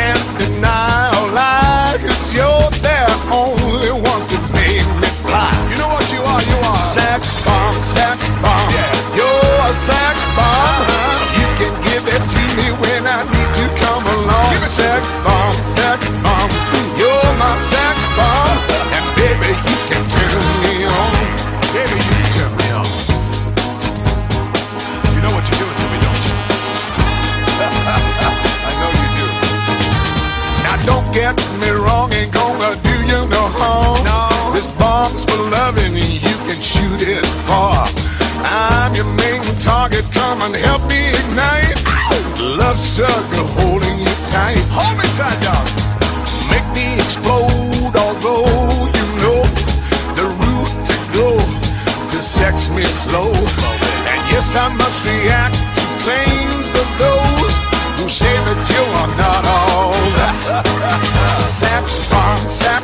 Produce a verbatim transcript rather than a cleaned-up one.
can't deny our life, 'cause you're the only one that made me fly. You know what you are, you are sex bomb, sex bomb, yeah. You're a sex bomb, uh-huh. You can give it to me when I need to come along. Give it sex bomb, sex bomb, you're my sex bomb. And baby, you can turn me on. Baby, you can turn me on. You know what you're doing to me, don't you? I know you do. Now don't get me wrong, ain't gonna do you no harm. No. This bomb's for loving and you can shoot it far. I'm your main target, come and help me ignite. Ow! Love struggle holding you tight. Hold me tight, dog. Make me explode, although you know the route to go to sex me slow. And yes, I must react to claims of those who say that you are not all that. Sex bomb, sex